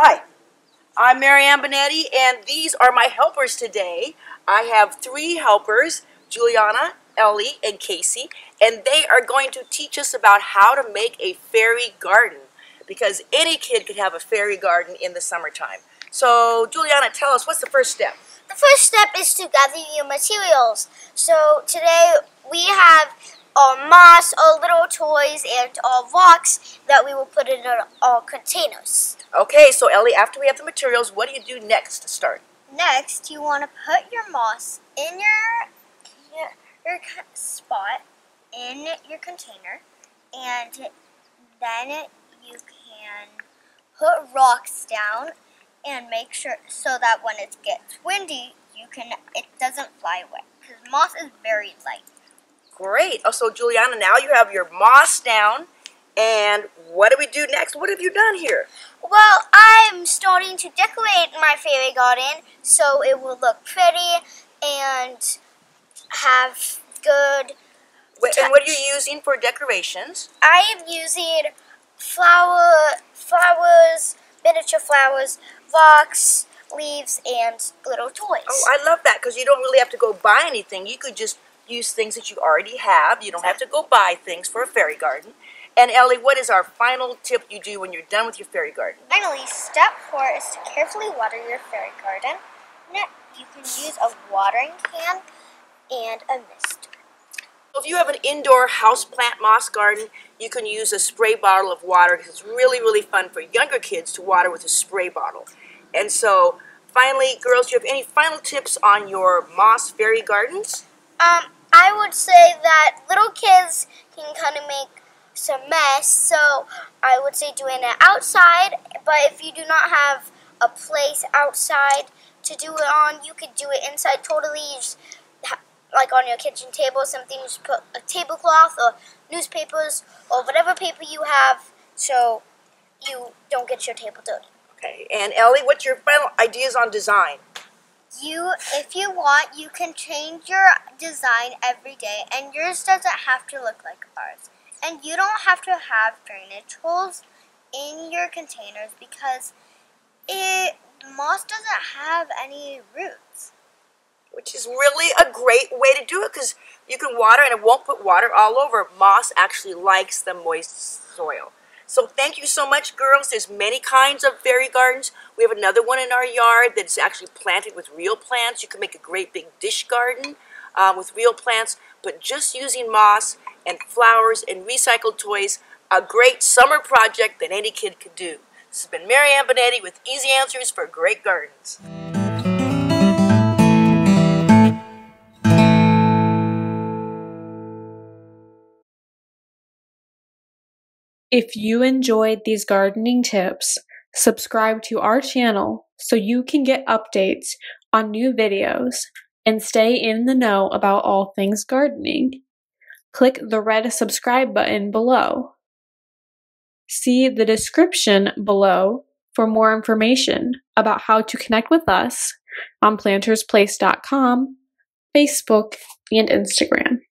Hi, I'm Marianne Binetti, and these are my helpers today. I have three helpers, Juliana, Ellie, and Casey, and they are going to teach us about how to make a fairy garden, because any kid could have a fairy garden in the summertime. So, Juliana, tell us, what's the first step? The first step is to gather your materials. So today we have our moss, our little toys, and our rocks that we will put in our containers. Okay, so Ellie, after we have the materials, what do you do next to start? Next, you want to put your moss in your spot, in your container, and then you can put rocks down and make sure so that when it gets windy, it doesn't fly away, because moss is very light. Great. Oh, so Juliana, now you have your moss down, and what do we do next? What have you done here? Well, I'm starting to decorate my fairy garden so it will look pretty and have good touch. And what are you using for decorations? I am using flowers, miniature flowers, rocks, leaves, and little toys. Oh, I love that, because you don't really have to go buy anything. You could just use things that you already have. You don't have to go buy things for a fairy garden. And Ellie, what is our final tip you do when you're done with your fairy garden? Finally, step 4 is to carefully water your fairy garden. You can use a watering can and a mister. If you have an indoor houseplant moss garden, you can use a spray bottle of water. It's really, really fun for younger kids to water with a spray bottle. And so, finally, girls, do you have any final tips on your moss fairy gardens? I would say that little kids can kind of make some mess, so I would say doing it outside, but if you do not have a place outside to do it on, you could do it inside totally, like on your kitchen table, something, just put a tablecloth or newspapers or whatever paper you have so you don't get your table dirty. Okay, and Ellie, what's your final ideas on design? If you want, you can change your design every day, and yours doesn't have to look like ours. And you don't have to have drainage holes in your containers, because moss doesn't have any roots. Which is really a great way to do it, because you can water and it won't put water all over. Moss actually likes the moist soil. So thank you so much, girls. There's many kinds of fairy gardens. We have another one in our yard that's actually planted with real plants. You can make a great big dish garden with real plants, but just using moss and flowers and recycled toys, a great summer project that any kid could do. This has been Marianne Binetti with Easy Answers for Great Gardens. If you enjoyed these gardening tips, subscribe to our channel so you can get updates on new videos and stay in the know about all things gardening. Click the red subscribe button below. See the description below for more information about how to connect with us on PlantersPlace.com, Facebook, and Instagram.